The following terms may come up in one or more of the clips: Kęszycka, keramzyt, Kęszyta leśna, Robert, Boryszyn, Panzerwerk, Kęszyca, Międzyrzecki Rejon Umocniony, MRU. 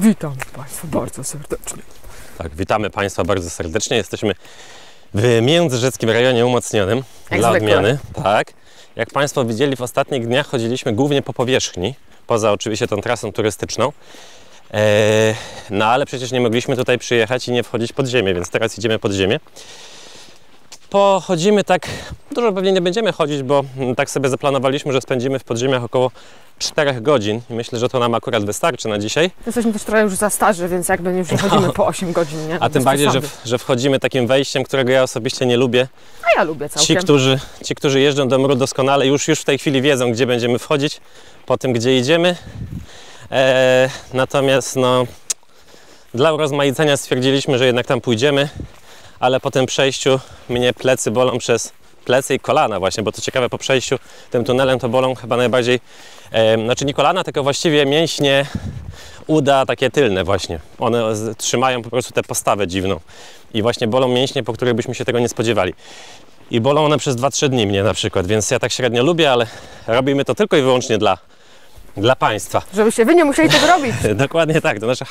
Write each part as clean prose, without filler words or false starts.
Witam Państwa bardzo serdecznie. Tak, witamy Państwa bardzo serdecznie. Jesteśmy w Międzyrzeckim Rejonie Umocnionym. Dla odmiany. Tak. Jak Państwo widzieli, w ostatnich dniach chodziliśmy głównie po powierzchni, poza oczywiście tą trasą turystyczną. No ale przecież nie mogliśmy tutaj przyjechać i nie wchodzić pod ziemię, więc teraz idziemy pod ziemię. Pochodzimy tak, dużo pewnie nie będziemy chodzić, bo tak sobie zaplanowaliśmy, że spędzimy w podziemiach około 4 godzin. Myślę, że to nam akurat wystarczy na dzisiaj. Jesteśmy też trochę już za starzy, więc jakby nie wchodzimy po 8 godzin, nie? A tym bardziej, że wchodzimy takim wejściem, którego ja osobiście nie lubię. A ja lubię całkiem. Ci, którzy jeżdżą do muru doskonale, już w tej chwili wiedzą, gdzie będziemy wchodzić, po tym, gdzie idziemy. Natomiast no, dla urozmaicenia stwierdziliśmy, że jednak tam pójdziemy. Ale po tym przejściu mnie plecy bolą przez plecy i kolana właśnie, bo to ciekawe, po przejściu tym tunelem to bolą chyba najbardziej, znaczy nie kolana, tylko właściwie mięśnie uda, takie tylne właśnie. One trzymają po prostu tę postawę dziwną i właśnie bolą mięśnie, po których byśmy się tego nie spodziewali. I bolą one przez 2-3 dni mnie na przykład, więc ja tak średnio lubię, ale robimy to tylko i wyłącznie dla Państwa. Żebyście Wy nie musieli tego robić. Dokładnie tak, to nasze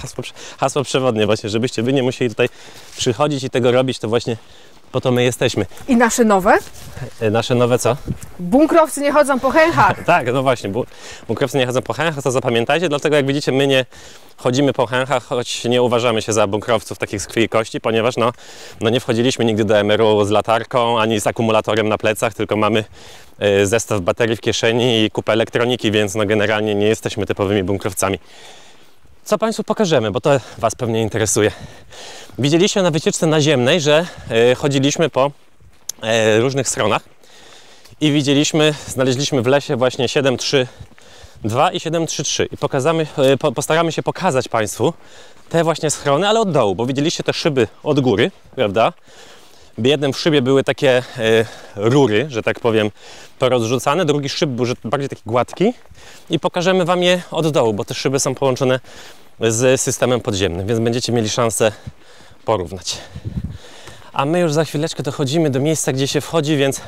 hasło przewodnie właśnie, żebyście Wy nie musieli tutaj przychodzić i tego robić, to właśnie po to my jesteśmy. I nasze nowe? Nasze nowe co? Bunkrowcy nie chodzą po chęchach. Tak, no właśnie, bunkrowcy nie chodzą po chęchach, to zapamiętajcie, dlatego jak widzicie, my nie chodzimy po chęchach, choć nie uważamy się za bunkrowców takich z krwi i kości, ponieważ no nie wchodziliśmy nigdy do MR-u z latarką, ani z akumulatorem na plecach, tylko mamy zestaw baterii w kieszeni i kupę elektroniki, więc no generalnie nie jesteśmy typowymi bunkrowcami. Co Państwu pokażemy, bo to Was pewnie interesuje. Widzieliście na wycieczce naziemnej, że chodziliśmy po różnych stronach i znaleźliśmy w lesie właśnie 732 i 733 i postaramy się pokazać Państwu te właśnie schrony, ale od dołu, bo widzieliście te szyby od góry, prawda? W jednym szybie były takie rury, że tak powiem, porozrzucane. Drugi szyb był bardziej taki gładki i pokażemy Wam je od dołu, bo te szyby są połączone z systemem podziemnym, więc będziecie mieli szansę porównać. A my już za chwileczkę dochodzimy do miejsca, gdzie się wchodzi, więc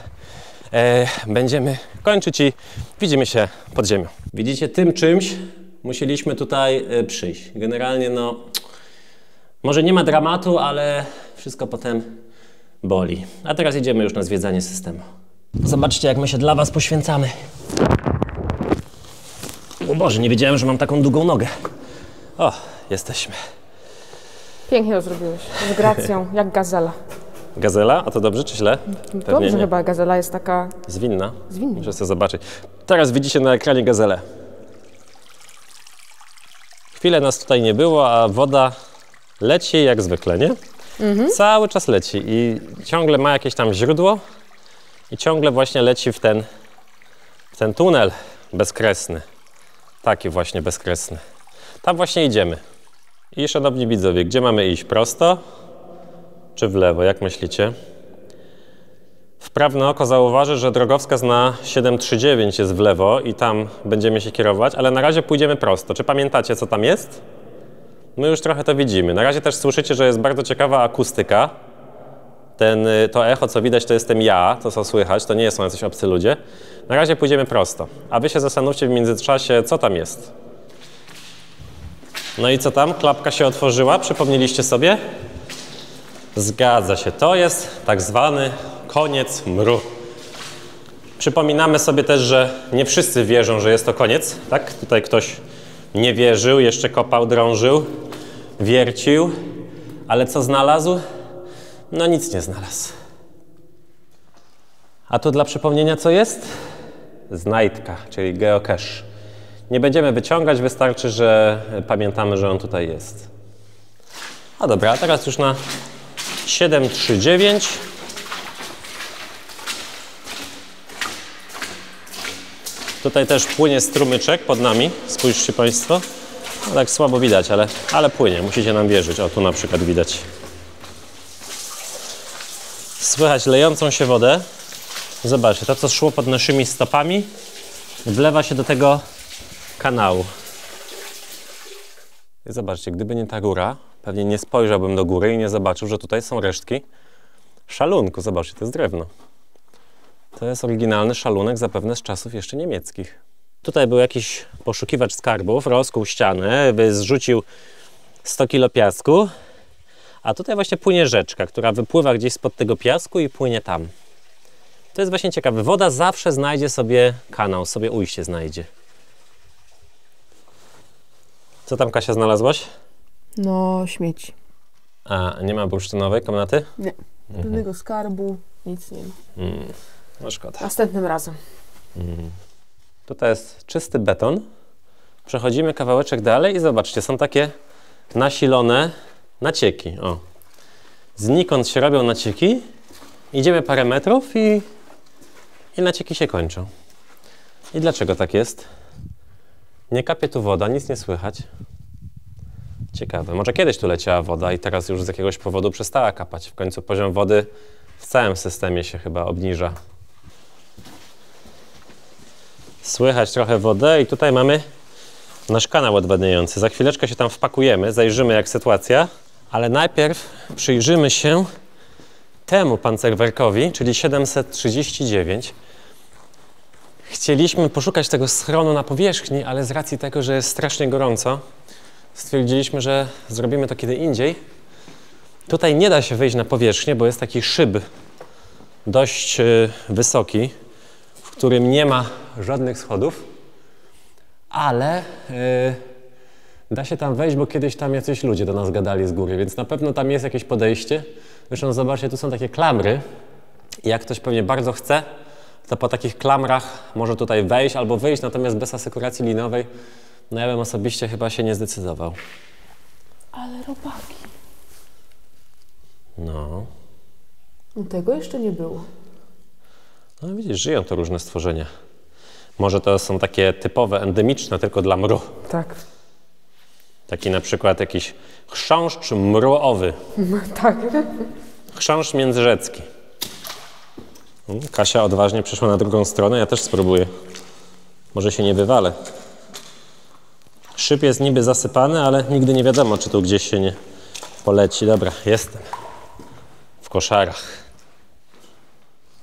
będziemy kończyć i widzimy się pod ziemią. Widzicie, tym czymś musieliśmy tutaj przyjść. Generalnie no, może nie ma dramatu, ale wszystko potem boli. A teraz idziemy już na zwiedzanie systemu. Zobaczcie, jak my się dla Was poświęcamy. O Boże, nie wiedziałem, że mam taką długą nogę. O, jesteśmy. Pięknie to zrobiłeś. Z gracją, jak gazela. Gazela? A to dobrze czy źle? Pewnie dobrze nie. Chyba gazela jest taka... Zwinna? Zwinna. Muszę sobie zobaczyć. Teraz widzicie na ekranie gazelę. Chwilę nas tutaj nie było, a woda leci jak zwykle, nie? Mhm. Cały czas leci i ciągle ma jakieś tam źródło i ciągle właśnie leci w ten tunel bezkresny. Taki właśnie bezkresny. Tam właśnie idziemy. I szanowni widzowie, gdzie mamy iść? Prosto czy w lewo? Jak myślicie? Wprawne oko zauważy, że drogowskaz na 739 jest w lewo i tam będziemy się kierować, ale na razie pójdziemy prosto. Czy pamiętacie, co tam jest? My już trochę to widzimy. Na razie też słyszycie, że jest bardzo ciekawa akustyka. To echo, co widać, to jestem ja, to co słychać, to nie są jacyś obcy ludzie. Na razie pójdziemy prosto, a Wy się zastanówcie w międzyczasie, co tam jest. No i co tam? Klapka się otworzyła, przypomnieliście sobie? Zgadza się, to jest tak zwany koniec mru. Przypominamy sobie też, że nie wszyscy wierzą, że jest to koniec, tak? Tutaj ktoś nie wierzył, jeszcze kopał, drążył, wiercił, ale co znalazł? No nic nie znalazł. A tu dla przypomnienia co jest? Znajdka, czyli geocache. Nie będziemy wyciągać, wystarczy, że pamiętamy, że on tutaj jest. A dobra, a teraz już na 739. Tutaj też płynie strumyczek pod nami, spójrzcie Państwo. No, tak słabo widać, ale płynie, musicie nam wierzyć. O, tu na przykład widać. Słychać lejącą się wodę. Zobaczcie, to co szło pod naszymi stopami wlewa się do tego kanału. I zobaczcie, gdyby nie ta góra, pewnie nie spojrzałbym do góry i nie zobaczył, że tutaj są resztki szalunku. Zobaczcie, to jest drewno. To jest oryginalny szalunek, zapewne z czasów jeszcze niemieckich. Tutaj był jakiś poszukiwacz skarbów, rozkuł ścianę, zrzucił 100 kg piasku, a tutaj właśnie płynie rzeczka, która wypływa gdzieś spod tego piasku i płynie tam. To jest właśnie ciekawe. Woda zawsze znajdzie sobie kanał, sobie ujście znajdzie. Co tam, Kasia, znalazłaś? No, śmieci. A nie ma bursztynowej komnaty? Nie. Żadnego skarbu, nic nie ma. No szkoda. Następnym razem. Tutaj jest czysty beton. Przechodzimy kawałeczek dalej i zobaczcie, są takie nasilone nacieki. O. Znikąd się robią nacieki. Idziemy parę metrów i nacieki się kończą. I dlaczego tak jest? Nie kapie tu woda, nic nie słychać. Ciekawe. Może kiedyś tu leciała woda i teraz już z jakiegoś powodu przestała kapać. W końcu poziom wody w całym systemie się chyba obniża. Słychać trochę wodę i tutaj mamy nasz kanał odwadniający. Za chwileczkę się tam wpakujemy, zajrzymy jak sytuacja, ale najpierw przyjrzymy się temu panzerwerkowi, czyli 739. Chcieliśmy poszukać tego schronu na powierzchni, ale z racji tego, że jest strasznie gorąco, stwierdziliśmy, że zrobimy to kiedy indziej. Tutaj nie da się wyjść na powierzchnię, bo jest taki szyb dość wysoki, w którym nie ma żadnych schodów, ale da się tam wejść, bo kiedyś tam jacyś ludzie do nas gadali z góry, więc na pewno tam jest jakieś podejście. Zresztą zobaczcie, tu są takie klamry i jak ktoś pewnie bardzo chce, to po takich klamrach może tutaj wejść albo wyjść, natomiast bez asykuracji linowej, no ja bym osobiście chyba się nie zdecydował. Ale robaki. No. Tego jeszcze nie było. No widzisz, żyją to różne stworzenia. Może to są takie typowe, endemiczne tylko dla mru. Tak. Taki na przykład jakiś chrząszcz mruowy. No, tak. Chrząszcz międzyrzecki. Kasia odważnie przeszła na drugą stronę, ja też spróbuję. Może się nie wywalę. Szyb jest niby zasypany, ale nigdy nie wiadomo, czy tu gdzieś się nie poleci. Dobra, jestem. W koszarach.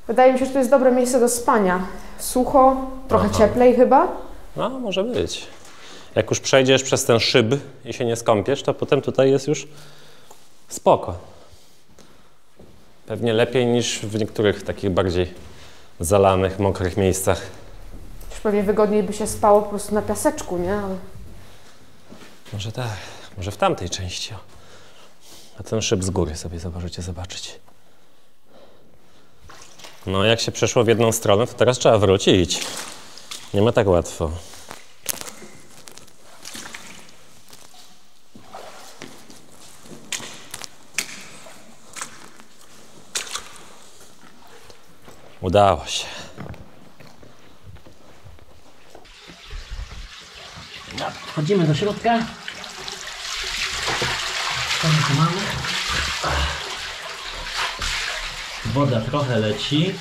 Wydaje mi się, że to jest dobre miejsce do spania. Sucho, trochę cieplej chyba. No, może być. Jak już przejdziesz przez ten szyb i się nie skąpiesz, to potem tutaj jest już spoko. Pewnie lepiej niż w niektórych takich bardziej zalanych, mokrych miejscach. Już pewnie wygodniej by się spało po prostu na piaseczku, nie? Ale... może tak, może w tamtej części. A ten szyb z góry sobie możecie zobaczyć. No, jak się przeszło w jedną stronę, to teraz trzeba wrócić. Nie ma tak łatwo. Udało się. Dobra, wchodzimy do środka. Tu mamy. Woda trochę leci.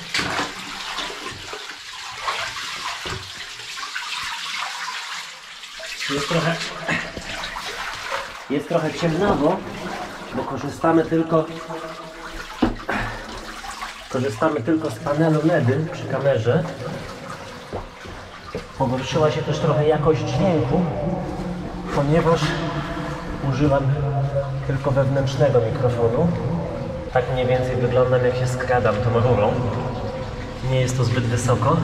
Jest trochę ciemnawo, bo korzystamy tylko z panelu LED przy kamerze. Pogorszyła się też trochę jakość dźwięku, ponieważ używam tylko wewnętrznego mikrofonu. Tak mniej więcej wyglądam, jak się skradam tą rurą. Nie jest to zbyt wysoko,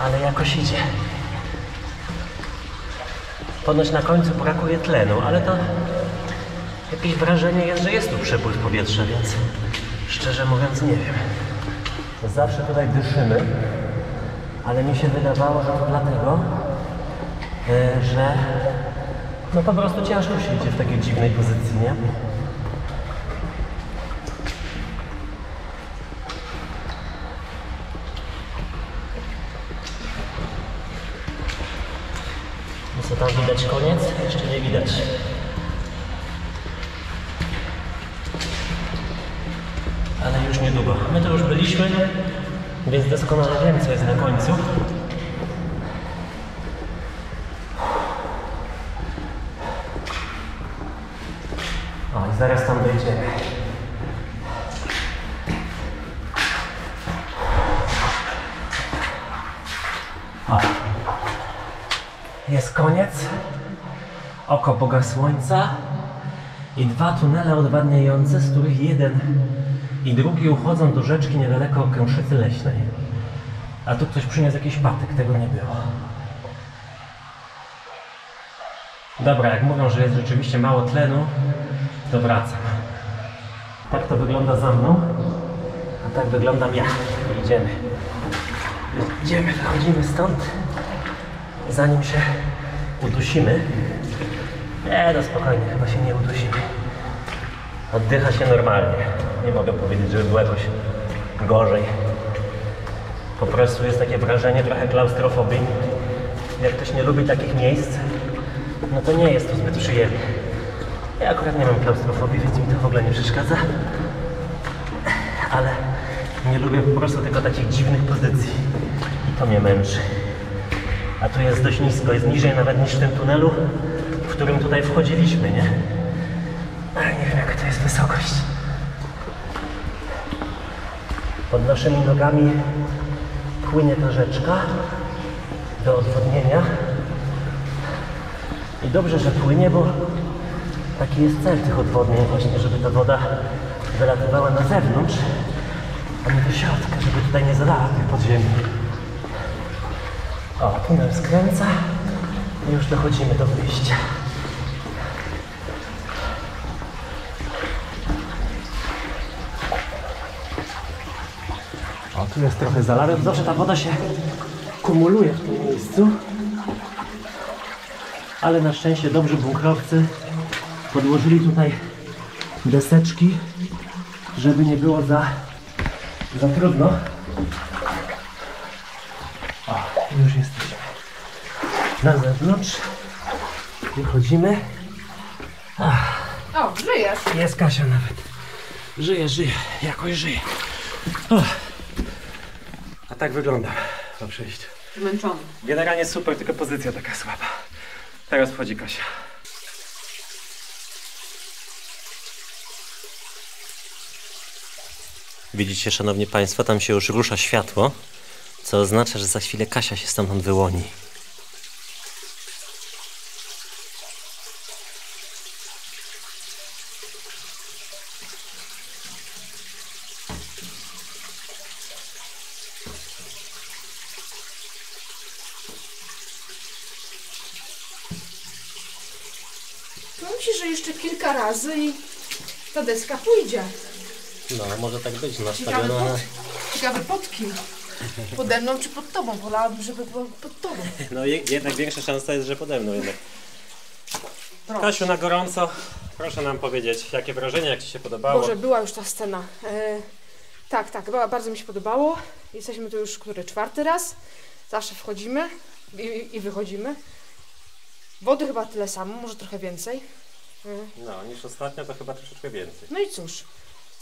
ale jakoś idzie. Ponoć na końcu brakuje tlenu, ale to jakieś wrażenie jest, że jest tu przepływ powietrza, więc szczerze mówiąc nie wiem. Zawsze tutaj dyszymy, ale mi się wydawało, że to dlatego, że no po prostu ciężko się idzie w takiej dziwnej pozycji, nie? Co tam widać koniec? Jeszcze nie widać. Ale już niedługo. My to już byliśmy, więc doskonale wiem, co jest na końcu. O, i zaraz tam dojdziemy. O. Jest koniec. oko Boga Słońca i dwa tunele odwadniające, z których jeden i drugi uchodzą do rzeczki niedaleko Kęszyty Leśnej. A tu ktoś przyniósł jakiś patyk, tego nie było. Dobra, jak mówią, że jest rzeczywiście mało tlenu, to wracam. Tak to wygląda za mną, a tak wyglądam ja. Idziemy. Idziemy, wychodzimy stąd, zanim się udusimy. Nie, no spokojnie, chyba się nie udusimy. Oddycha się normalnie. Nie mogę powiedzieć, żeby było jakoś gorzej. Po prostu jest takie wrażenie trochę klaustrofobii. Jak ktoś nie lubi takich miejsc, no to nie jest to zbyt przyjemne. Ja akurat nie mam klaustrofobii, więc mi to w ogóle nie przeszkadza. Ale nie lubię po prostu tylko takich dziwnych pozycji. I to mnie męczy. A tu jest dość nisko, jest niżej nawet niż w tym tunelu, w którym tutaj wchodziliśmy, nie? Ale nie wiem, jaka to jest wysokość. Pod naszymi nogami płynie ta rzeczka do odwodnienia. I dobrze, że płynie, bo taki jest cel tych odwodnień właśnie, żeby ta woda wylatywała na zewnątrz, a nie do środka, żeby tutaj nie zalała tej podziemi. O, tunel skręca i już dochodzimy do wyjścia. O, tu jest trochę zalawy. Zawsze ta woda się kumuluje w tym miejscu. Ale na szczęście dobrzy bunkrowcy podłożyli tutaj deseczki, żeby nie było za trudno. O, już jesteśmy na zewnątrz. Wychodzimy. Ach. O, żyjesz. Jest Kasia nawet. Żyje. Jakoś żyje. O. A tak wygląda po przejściu. Zmęczony. Generalnie super, tylko pozycja taka słaba. Teraz wchodzi Kasia. Widzicie, szanowni państwo, tam się już rusza światło, co oznacza, że za chwilę Kasia się stamtąd wyłoni. Myślę, że jeszcze kilka razy i ta deska pójdzie. No, może tak być. Ciekawe pod kim? Pode mną czy pod tobą? Wolałabym, żeby było pod tobą. No jednak większa szansa jest, że pode mną jednak. Proszę. Kasiu, na gorąco, proszę nam powiedzieć, jakie wrażenie, jak ci się podobało? Boże, była już ta scena. Tak, bardzo mi się podobało. Jesteśmy tu już czwarty raz. Zawsze wchodzimy i wychodzimy. Wody chyba tyle samo, może trochę więcej. No, niż ostatnio to chyba troszeczkę więcej. No i cóż,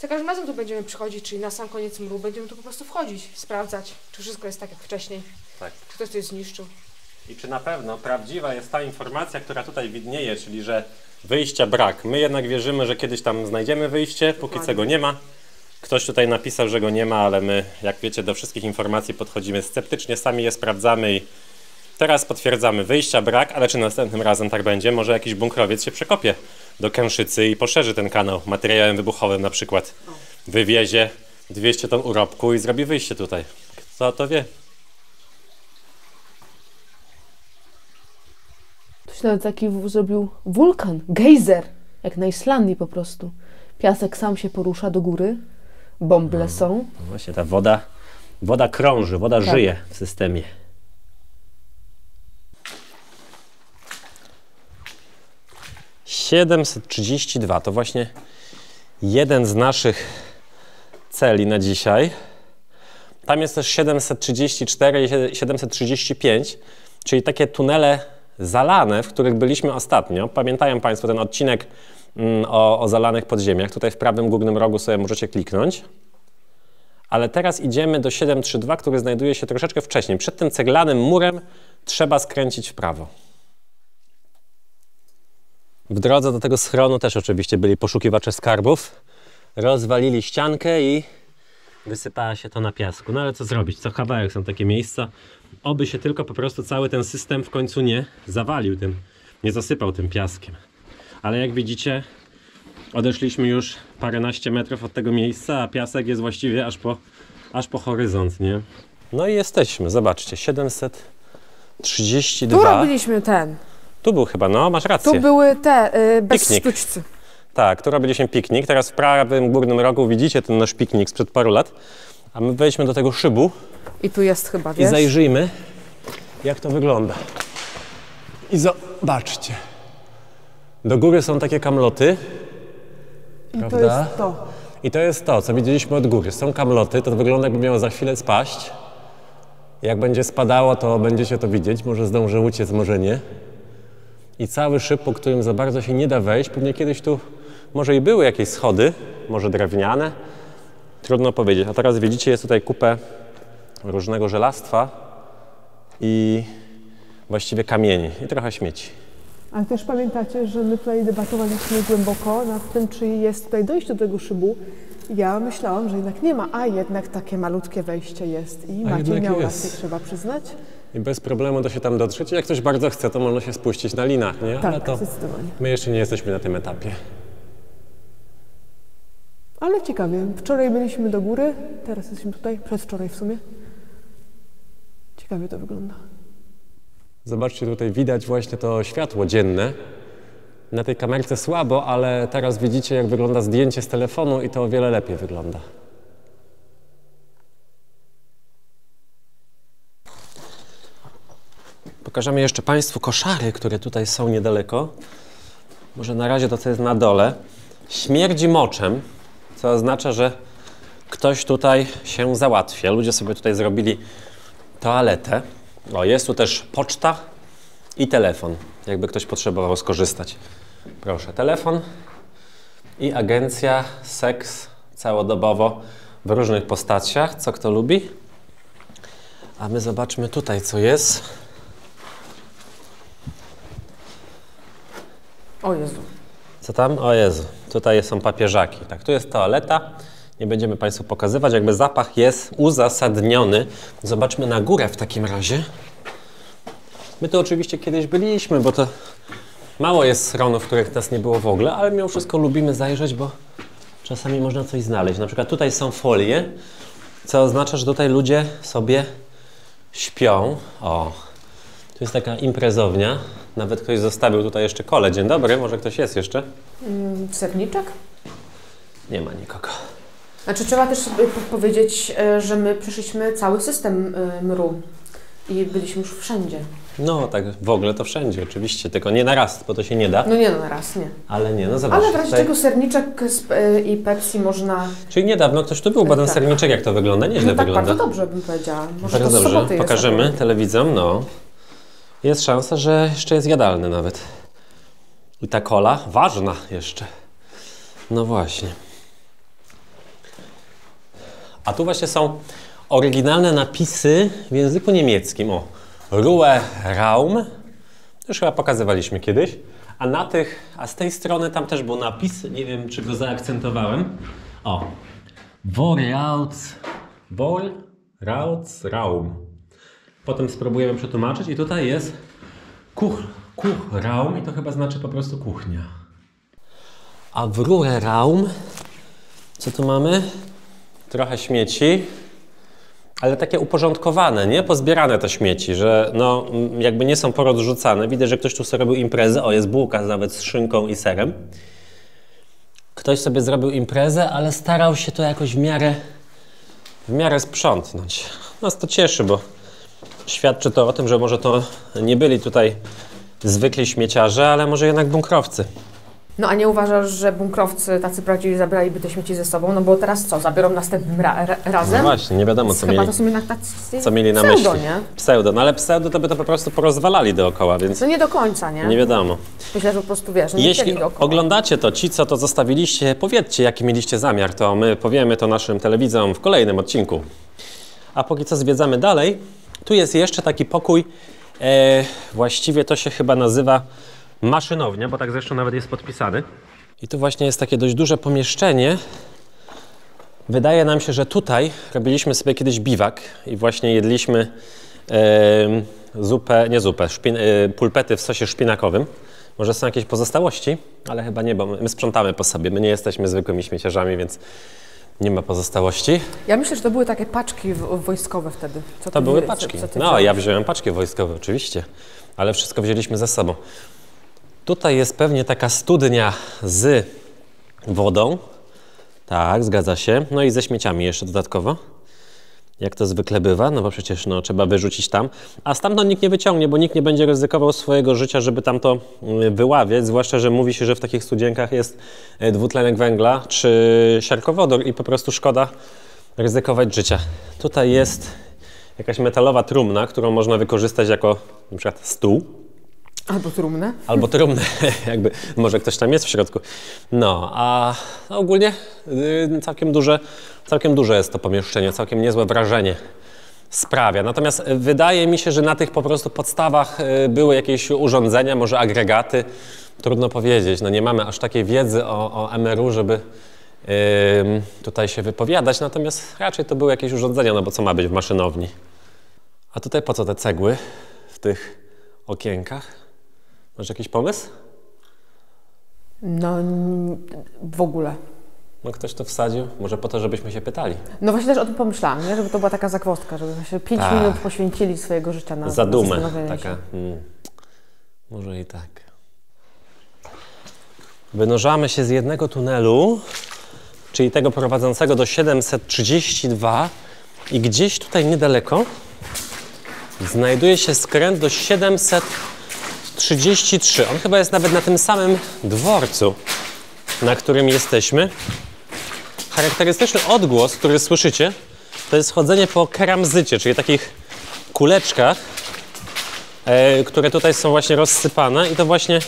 za każdym razem tu będziemy przychodzić, czyli na sam koniec muru będziemy tu po prostu wchodzić, sprawdzać, czy wszystko jest tak jak wcześniej, tak. Czy ktoś coś zniszczył. I czy na pewno prawdziwa jest ta informacja, która tutaj widnieje, czyli że wyjścia brak. My jednak wierzymy, że kiedyś tam znajdziemy wyjście, póki co go nie ma. Ktoś tutaj napisał, że go nie ma, ale my, jak wiecie, do wszystkich informacji podchodzimy sceptycznie, sami je sprawdzamy i teraz potwierdzamy, wyjścia brak, ale czy następnym razem tak będzie? Może jakiś bunkrowiec się przekopie do Kęszycy i poszerzy ten kanał materiałem wybuchowym na przykład. Wywiezie 200 ton urobku i zrobi wyjście tutaj. Kto to wie? Tu się nawet taki zrobił wulkan, gejzer, jak na Islandii po prostu. Piasek sam się porusza do góry, bąble są. No właśnie ta woda krąży, woda tak. Żyje w systemie. $732 to właśnie jeden z naszych celi na dzisiaj. Tam jest też 734 i 735, czyli takie tunele zalane, w których byliśmy ostatnio. Pamiętają państwo ten odcinek o zalanych podziemiach. Tutaj w prawym górnym rogu sobie możecie kliknąć. Ale teraz idziemy do 732, który znajduje się troszeczkę wcześniej. Przed tym ceglanym murem trzeba skręcić w prawo. W drodze do tego schronu też oczywiście byli poszukiwacze skarbów. Rozwalili ściankę i wysypała się to na piasku. No ale co zrobić? Co kawałek są takie miejsca. Oby się tylko po prostu cały ten system w końcu nie zawalił tym nie zasypał tym piaskiem. Ale jak widzicie, odeszliśmy już paręnaście metrów od tego miejsca, a piasek jest właściwie aż po horyzont, nie? No i jesteśmy, zobaczcie, 732. Tu robiliśmy ten. Tu był chyba, no masz rację. Tu były te, bez sztućcy. Tak, tu robiliśmy piknik. Teraz w prawym górnym rogu widzicie ten nasz piknik sprzed paru lat. A my wejdźmy do tego szybu. I tu jest chyba, wiesz? I zajrzyjmy, jak to wygląda. I zobaczcie. Do góry są takie kamloty. Prawda? I to jest to. I to jest to, co widzieliśmy od góry. Są kamloty, to wygląda, jakby miało za chwilę spaść. Jak będzie spadało, to będziecie to widzieć. Może zdąży uciec, może nie. I cały szyb, po którym za bardzo się nie da wejść. Pewnie kiedyś tu może i były jakieś schody, może drewniane. Trudno powiedzieć. A teraz widzicie, jest tutaj kupę różnego żelastwa i właściwie kamieni i trochę śmieci. Ale też pamiętacie, że my tutaj debatowaliśmy głęboko nad tym, czy jest tutaj dojście do tego szybu. Ja myślałam, że jednak nie ma, a jednak takie malutkie wejście jest. I Maciej miał rację, trzeba przyznać. I bez problemu da się tam dotrzeć. Jak ktoś bardzo chce, to można się spuścić na linach, nie? Tak, ale to zdecydowanie. My jeszcze nie jesteśmy na tym etapie. Ale ciekawie, wczoraj byliśmy do góry, teraz jesteśmy tutaj, przedwczoraj w sumie. Ciekawie to wygląda. Zobaczcie, tutaj widać właśnie to światło dzienne. Na tej kamerce słabo, ale teraz widzicie, jak wygląda zdjęcie z telefonu i to o wiele lepiej wygląda. Pokażemy jeszcze Państwu koszary, które tutaj są niedaleko. Może na razie to, co jest na dole. Śmierdzi moczem, co oznacza, że ktoś tutaj się załatwia. Ludzie sobie tutaj zrobili toaletę. O, jest tu też poczta i telefon, jakby ktoś potrzebował skorzystać. Proszę, telefon i agencja, seks całodobowo w różnych postaciach, co kto lubi. A my zobaczmy tutaj, co jest. O Jezu. Co tam? O Jezu. Tutaj są papieżaki. Tak, tu jest toaleta. Nie będziemy Państwu pokazywać. Jakby zapach jest uzasadniony. Zobaczmy na górę w takim razie. My tu oczywiście kiedyś byliśmy, bo to mało jest schronów, których nas nie było w ogóle, ale mimo wszystko lubimy zajrzeć, bo czasami można coś znaleźć. Na przykład tutaj są folie, co oznacza, że tutaj ludzie sobie śpią. O, tu jest taka imprezownia. Nawet ktoś zostawił tutaj jeszcze kolę. Dzień dobry, może ktoś jest jeszcze? Serniczek? Nie ma nikogo. Znaczy trzeba też powiedzieć, że my przeszliśmy cały system mru i byliśmy już wszędzie. No tak, w ogóle to wszędzie oczywiście, tylko nie na raz, bo to się nie da. No nie no, na raz, nie. Ale nie, no zobacz. Ale w razie czego serniczek i Pepsi można... Czyli niedawno ktoś tu był, bo ten tak. Serniczek jak to wygląda, nieźle no, tak wygląda. Tak, bardzo dobrze bym powiedziała. Może bardzo to dobrze, pokażemy jest, telewidzom, no. Jest szansa, że jeszcze jest jadalny nawet. I ta kola ważna jeszcze. No właśnie. A tu właśnie są oryginalne napisy w języku niemieckim. O, Ruhe Raum. Już chyba pokazywaliśmy kiedyś. A z tej strony tam też był napis. Nie wiem, czy go zaakcentowałem. O, Wohnraum. Potem spróbujemy przetłumaczyć i tutaj jest Kuchraum i to chyba znaczy po prostu kuchnia. A w Ruheraum, co tu mamy? Trochę śmieci, ale takie uporządkowane, nie? Pozbierane to śmieci, że no jakby nie są porozrzucane. Widać, że ktoś tu sobie robił imprezę. O, jest bułka nawet z szynką i serem. Ktoś sobie zrobił imprezę, ale starał się to jakoś w miarę sprzątnąć. Nas to cieszy, bo świadczy to o tym, że może to nie byli tutaj zwykli śmieciarze, ale może jednak bunkrowcy. No a nie uważasz, że bunkrowcy tacy prawdziwi zabraliby te śmieci ze sobą? No bo teraz co, zabiorą następnym razem? No właśnie, nie wiadomo co mieli, to są jednak tacy co mieli na pseudo, myśli. Nie? Pseudo, no ale pseudo to by to po prostu porozwalali dookoła, więc... No nie do końca, nie? Nie wiadomo. Myślę, że po prostu wiesz, nie chcieli dookoła. Jeśli oglądacie to, ci co to zostawiliście, powiedzcie jaki mieliście zamiar, to my powiemy to naszym telewidzom w kolejnym odcinku. A póki co zwiedzamy dalej. Tu jest jeszcze taki pokój, właściwie to się chyba nazywa maszynownia, bo tak zresztą nawet jest podpisany. I tu właśnie jest takie dość duże pomieszczenie. Wydaje nam się, że tutaj robiliśmy sobie kiedyś biwak i właśnie jedliśmy pulpety w sosie szpinakowym. Może są jakieś pozostałości, ale chyba nie, bo my sprzątamy po sobie. My nie jesteśmy zwykłymi śmieciarzami, więc nie ma pozostałości. Ja myślę, że to były takie paczki wojskowe wtedy. Co to były paczki. No, ja wziąłem paczki wojskowe, oczywiście, ale wszystko wzięliśmy ze sobą. Tutaj jest pewnie taka studnia z wodą. Tak, zgadza się. No i ze śmieciami jeszcze dodatkowo. Jak to zwykle bywa, no bo przecież no, trzeba wyrzucić tam. A stamtąd nikt nie wyciągnie, bo nikt nie będzie ryzykował swojego życia, żeby tam to wyławiać. Zwłaszcza, że mówi się, że w takich studzienkach jest dwutlenek węgla czy siarkowodór i po prostu szkoda ryzykować życia. Tutaj jest jakaś metalowa trumna, którą można wykorzystać jako na przykład stół. Albo trumnę. Albo trumnę, jakby może ktoś tam jest w środku. No, a ogólnie całkiem duże jest to pomieszczenie, całkiem niezłe wrażenie sprawia. Natomiast wydaje mi się, że na tych po prostu podstawach były jakieś urządzenia, może agregaty. Trudno powiedzieć, no nie mamy aż takiej wiedzy o MRU, żeby tutaj się wypowiadać. Natomiast raczej to były jakieś urządzenia, no bo co ma być w maszynowni. A tutaj po co te cegły w tych okienkach? Masz jakiś pomysł? No, w ogóle. No ktoś to wsadził, może po to, żebyśmy się pytali. No właśnie też o tym pomyślałam, nie? Żeby to była taka zagwozdka, żeby właśnie 5 minut poświęcili swojego życia na zadumę taka. Może i tak. Wynurzamy się z jednego tunelu, czyli tego prowadzącego do 732 i gdzieś tutaj niedaleko znajduje się skręt do 733. On chyba jest nawet na tym samym dworcu, na którym jesteśmy. Charakterystyczny odgłos, który słyszycie, to jest chodzenie po keramzycie, czyli takich kuleczkach, które tutaj są właśnie rozsypane i to właśnie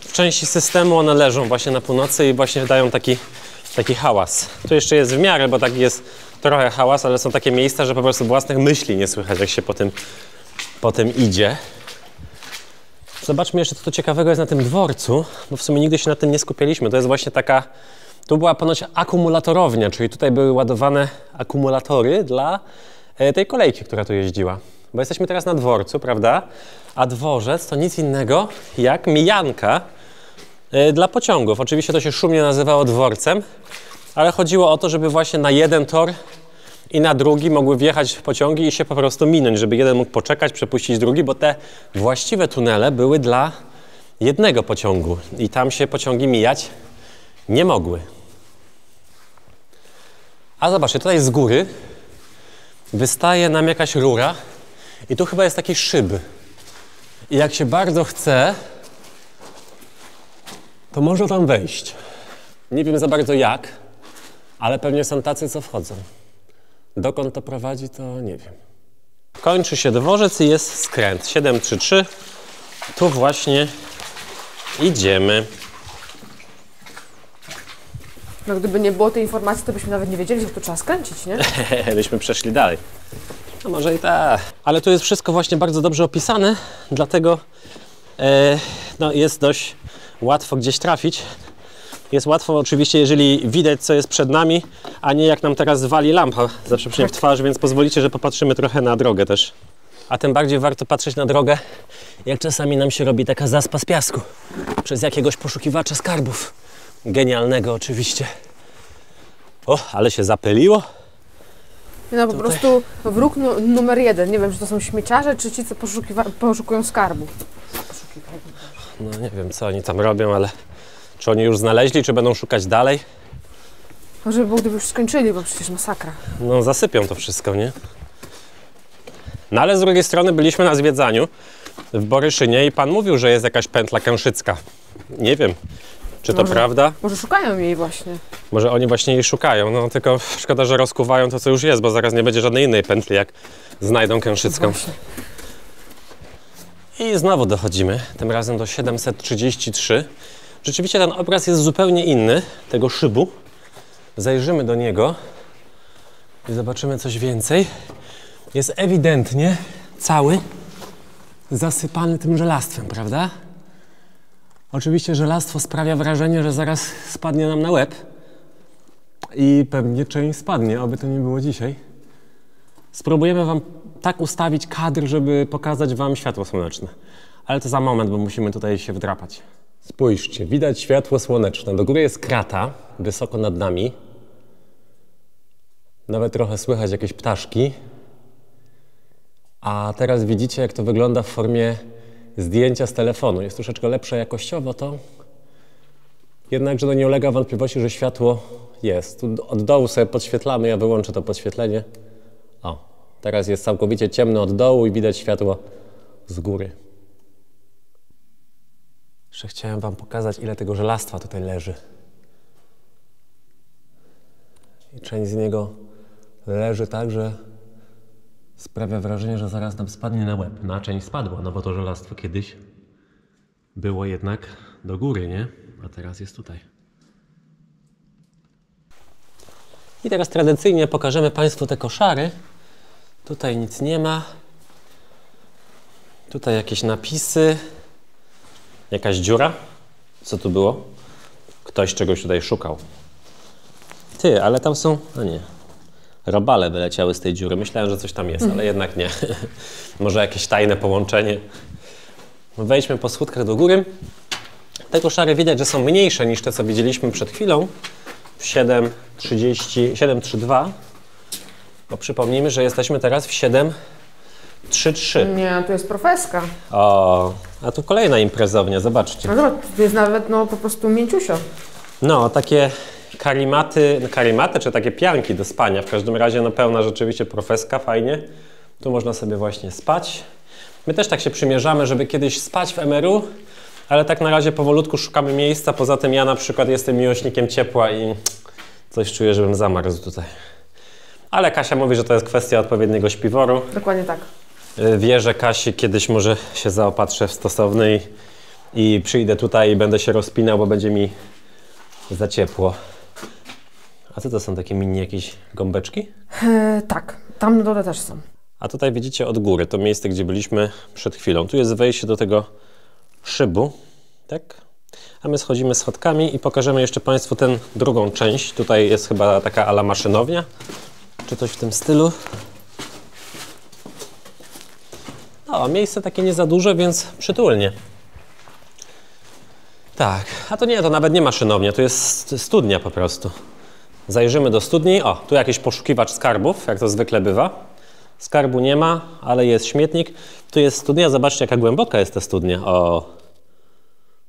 w części systemu one leżą właśnie na północy i właśnie dają taki hałas. Tu jeszcze jest w miarę, bo taki jest trochę hałas, ale są takie miejsca, że po prostu własnych myśli nie słychać, jak się po tym idzie. Zobaczmy jeszcze, co ciekawego jest na tym dworcu, bo w sumie nigdy się na tym nie skupialiśmy. To jest właśnie taka, tu była ponoć akumulatorownia, czyli tutaj były ładowane akumulatory dla tej kolejki, która tu jeździła. Bo jesteśmy teraz na dworcu, prawda? A dworzec to nic innego jak mijanka dla pociągów. Oczywiście to się szumnie nazywało dworcem, ale chodziło o to, żeby właśnie na jeden tor i na drugi mogły wjechać pociągi i się po prostu minąć, żeby jeden mógł poczekać, przepuścić drugi, bo te właściwe tunele były dla jednego pociągu i tam się pociągi mijać nie mogły. A zobaczcie, tutaj z góry wystaje nam jakaś rura i tu chyba jest taki szyb. I jak się bardzo chce, to można tam wejść. Nie wiem za bardzo jak, ale pewnie są tacy, co wchodzą. Dokąd to prowadzi, to nie wiem. Kończy się dworzec i jest skręt 733. Tu właśnie idziemy. No gdyby nie było tej informacji, to byśmy nawet nie wiedzieli, że tu trzeba skręcić, nie? Byśmy przeszli dalej. No może i tak. Ale tu jest wszystko właśnie bardzo dobrze opisane, dlatego no jest dość łatwo gdzieś trafić. Jest łatwo oczywiście, jeżeli widać, co jest przed nami, a nie jak nam teraz wali lampa za przeproszeniem w twarz, więc pozwolicie, że popatrzymy trochę na drogę też. A tym bardziej warto patrzeć na drogę, jak czasami nam się robi taka zaspa z piasku przez jakiegoś poszukiwacza skarbów. Genialnego oczywiście. O, ale się zapyliło. No po prostu wróg numer jeden. Nie wiem, czy to są śmieciarze, czy ci, co poszukują skarbu. No nie wiem, co oni tam robią, ale czy oni już znaleźli, czy będą szukać dalej? Może by było, gdyby już skończyli, bo przecież masakra. No zasypią to wszystko, nie? No ale z drugiej strony byliśmy na zwiedzaniu w Boryszynie i pan mówił, że jest jakaś pętla Kęszycka. Nie wiem, czy to prawda? Może szukają jej właśnie. Może oni właśnie jej szukają, no tylko szkoda, że rozkuwają to, co już jest, bo zaraz nie będzie żadnej innej pętli, jak znajdą Kęszycką. Właśnie. I znowu dochodzimy, tym razem do 733. Rzeczywiście ten obraz jest zupełnie inny, tego szybu. Zajrzymy do niego i zobaczymy coś więcej. Jest ewidentnie cały zasypany tym żelastwem, prawda? Oczywiście żelastwo sprawia wrażenie, że zaraz spadnie nam na łeb. I pewnie część spadnie, aby to nie było dzisiaj. Spróbujemy wam tak ustawić kadr, żeby pokazać wam światło słoneczne. Ale to za moment, bo musimy tutaj się wdrapać. Spójrzcie, widać światło słoneczne. Do góry jest krata, wysoko nad nami. Nawet trochę słychać jakieś ptaszki. A teraz widzicie, jak to wygląda w formie zdjęcia z telefonu. Jest troszeczkę lepsze jakościowo to. Jednakże to nie ulega wątpliwości, że światło jest. Tu od dołu sobie podświetlamy, ja wyłączę to podświetlenie. O, teraz jest całkowicie ciemno od dołu i widać światło z góry. Jeszcze chciałem wam pokazać, ile tego żelastwa tutaj leży. I część z niego leży tak, że sprawia wrażenie, że zaraz nam spadnie na łeb. Na część spadła, no bo to żelastwo kiedyś było jednak do góry, nie? A teraz jest tutaj. I teraz tradycyjnie pokażemy Państwu te koszary. Tutaj nic nie ma. Tutaj jakieś napisy. Jakaś dziura. Co tu było? Ktoś czegoś tutaj szukał. Ty, ale tam są... No nie. Robale wyleciały z tej dziury. Myślałem, że coś tam jest, ale jednak nie. Może jakieś tajne połączenie. Wejdźmy po schódkach do góry. Te koszary widać, że są mniejsze niż te, co widzieliśmy przed chwilą. 7.32. Bo przypomnijmy, że jesteśmy teraz w 7.33. Nie, tu jest profeska. O, a tu kolejna imprezownia, zobaczcie. No zobacz, tu jest nawet no, po prostu mięciusio. No, takie karimaty czy takie pianki do spania. W każdym razie no, pełna rzeczywiście profeska, fajnie. Tu można sobie właśnie spać. My też tak się przymierzamy, żeby kiedyś spać w MRU. Ale tak na razie powolutku szukamy miejsca. Poza tym ja na przykład jestem miłośnikiem ciepła i coś czuję, żebym zamarzł tutaj. Ale Kasia mówi, że to jest kwestia odpowiedniego śpiworu. Dokładnie tak. Wierzę Kasi, kiedyś może się zaopatrzę w stosowny i przyjdę tutaj i będę się rozpinał, bo będzie mi za ciepło. A co to są takie mini jakieś gąbeczki? Tak, tam na dole też są. A tutaj widzicie od góry, to miejsce, gdzie byliśmy przed chwilą. Tu jest wejście do tego szybu, tak? A my schodzimy schodkami i pokażemy jeszcze Państwu tę drugą część. Tutaj jest chyba taka ala maszynownia, czy coś w tym stylu. No, miejsce takie nie za duże, więc przytulnie. Tak, a to nie, to nawet nie maszynownia, to jest studnia po prostu. Zajrzymy do studni. O, tu jakiś poszukiwacz skarbów, jak to zwykle bywa. Skarbu nie ma, ale jest śmietnik. Tu jest studnia, zobaczcie jaka głęboka jest ta studnia. O,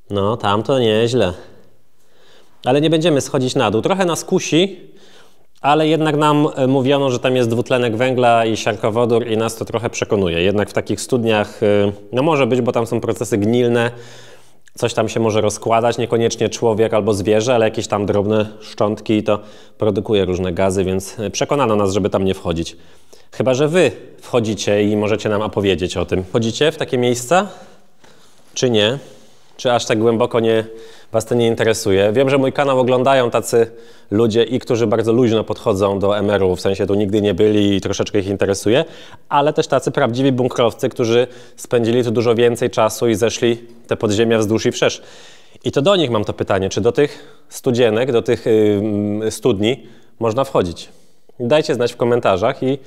no tam to nieźle. Ale nie będziemy schodzić na dół. Trochę nas kusi, ale jednak nam mówiono, że tam jest dwutlenek węgla i siarkowodór i nas to trochę przekonuje. Jednak w takich studniach, no może być, bo tam są procesy gnilne. Coś tam się może rozkładać, niekoniecznie człowiek albo zwierzę, ale jakieś tam drobne szczątki i to produkuje różne gazy, więc przekonano nas, żeby tam nie wchodzić. Chyba że wy wchodzicie i możecie nam opowiedzieć o tym. Wchodzicie w takie miejsca? Czy nie? Czy aż tak głęboko was to nie interesuje? Wiem, że mój kanał oglądają tacy ludzie i którzy bardzo luźno podchodzą do MR-u, w sensie tu nigdy nie byli i troszeczkę ich interesuje, ale też tacy prawdziwi bunkrowcy, którzy spędzili tu dużo więcej czasu i zeszli te podziemia wzdłuż i wszerz. I to do nich mam to pytanie, czy do tych studzienek, do tych studni można wchodzić? Dajcie znać w komentarzach i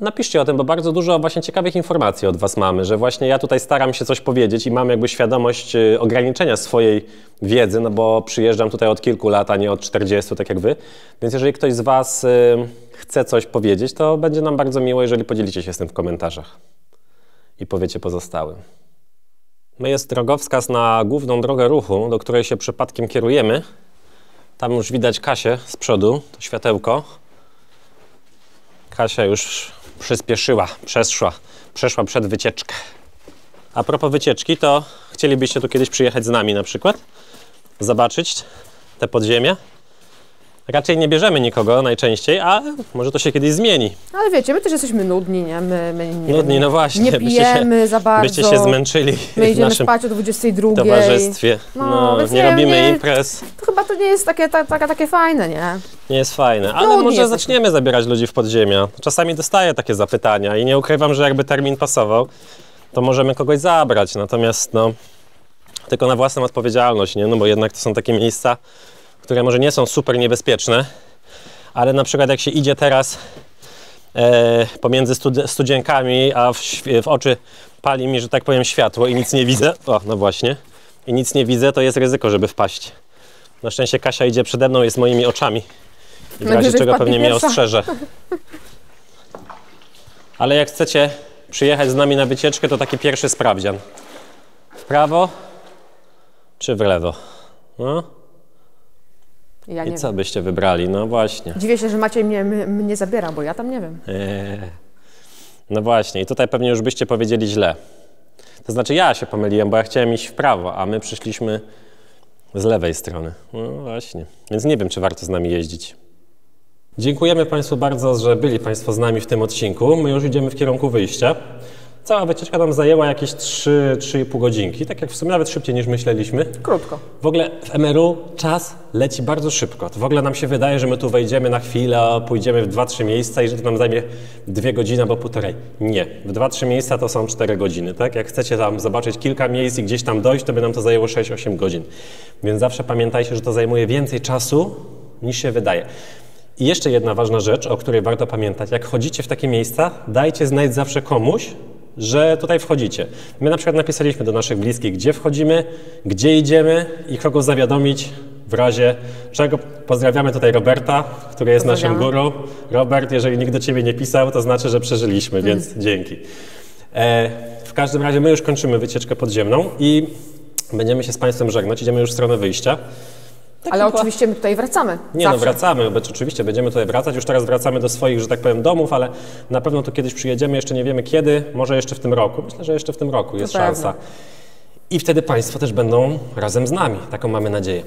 napiszcie o tym, bo bardzo dużo właśnie ciekawych informacji od was mamy, że właśnie ja tutaj staram się coś powiedzieć i mam jakby świadomość ograniczenia swojej wiedzy, no bo przyjeżdżam tutaj od kilku lat, a nie od 40, tak jak wy. Więc jeżeli ktoś z was chce coś powiedzieć, to będzie nam bardzo miło, jeżeli podzielicie się z tym w komentarzach i powiecie pozostałym. No jest drogowskaz na główną drogę ruchu, do której się przypadkiem kierujemy. Tam już widać Kasię z przodu, to światełko. Kasia już przyspieszyła, przeszła przed wycieczkę. A propos wycieczki, to chcielibyście tu kiedyś przyjechać z nami na przykład? Zobaczyć te podziemia? Raczej nie bierzemy nikogo najczęściej, a może to się kiedyś zmieni. Ale wiecie, my też jesteśmy nudni, nie? My nudni, no właśnie. Nie pijemy za bardzo. Byście się zmęczyli. My idziemy spać o 22. towarzystwie. No, nie robimy imprez. To chyba to nie jest takie fajne, nie? Nie jest fajne, ale może zaczniemy zabierać ludzi w podziemia. Czasami dostaję takie zapytania i nie ukrywam, że jakby termin pasował, to możemy kogoś zabrać. Natomiast no, tylko na własną odpowiedzialność, nie? No bo jednak to są takie miejsca, które może nie są super niebezpieczne, ale na przykład jak się idzie teraz pomiędzy studzienkami, a w oczy pali mi, że tak powiem, światło i nic nie widzę. O, no właśnie. i nic nie widzę, to jest ryzyko, żeby wpaść. Na szczęście Kasia idzie przede mną, jest moimi oczami. I w razie czego pewnie mnie ostrzeże. Ale jak chcecie przyjechać z nami na wycieczkę, to taki pierwszy sprawdzian. W prawo czy w lewo? No. Ja nie I co wiem. Byście wybrali? No właśnie. Dziwię się, że Maciej mnie zabiera, bo ja tam nie wiem. No właśnie. I tutaj pewnie już byście powiedzieli źle. To znaczy ja się pomyliłem, bo ja chciałem iść w prawo, a my przyszliśmy z lewej strony. No właśnie. Więc nie wiem, czy warto z nami jeździć. Dziękujemy Państwu bardzo, że byli Państwo z nami w tym odcinku. My już idziemy w kierunku wyjścia. Cała wycieczka nam zajęła jakieś 3-3,5 godzinki. Tak jak w sumie nawet szybciej niż myśleliśmy. Krótko. W ogóle w MRU czas leci bardzo szybko. To w ogóle nam się wydaje, że my tu wejdziemy na chwilę, pójdziemy w 2-3 miejsca i że to nam zajmie 2 godziny albo półtorej. Nie. W 2-3 miejsca to są 4 godziny. Tak? Jak chcecie tam zobaczyć kilka miejsc i gdzieś tam dojść, to by nam to zajęło 6-8 godzin. Więc zawsze pamiętajcie, że to zajmuje więcej czasu niż się wydaje. I jeszcze jedna ważna rzecz, o której warto pamiętać. Jak chodzicie w takie miejsca, dajcie znać zawsze komuś, że tutaj wchodzicie. My na przykład napisaliśmy do naszych bliskich, gdzie wchodzimy, gdzie idziemy i kogo zawiadomić w razie czego. Pozdrawiamy tutaj Roberta, który jest naszym guru. Robert, jeżeli nikt do Ciebie nie pisał, to znaczy, że przeżyliśmy, więc dzięki. W każdym razie my już kończymy wycieczkę podziemną i będziemy się z Państwem żegnać. Idziemy już w stronę wyjścia. Tak. Ale oczywiście my tutaj wracamy. Nie, zawsze. No wracamy, oczywiście będziemy tutaj wracać. Już teraz wracamy do swoich, że tak powiem, domów, ale na pewno tu kiedyś przyjedziemy, jeszcze nie wiemy kiedy, może jeszcze w tym roku. Myślę, że jeszcze w tym roku jest szansa. I wtedy Państwo też będą razem z nami, taką mamy nadzieję.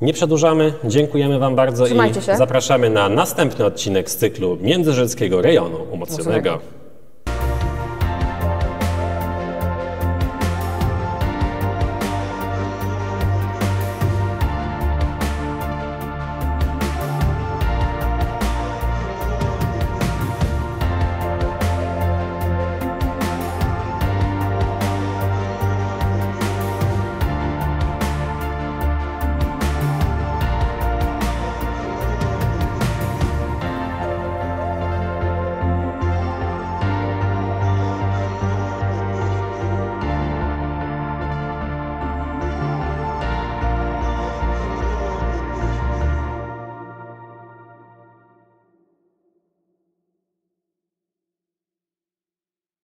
Nie przedłużamy, dziękujemy Wam bardzo. Trzymajcie się. Zapraszamy na następny odcinek z cyklu Międzyrzeckiego Rejonu Umocnionego.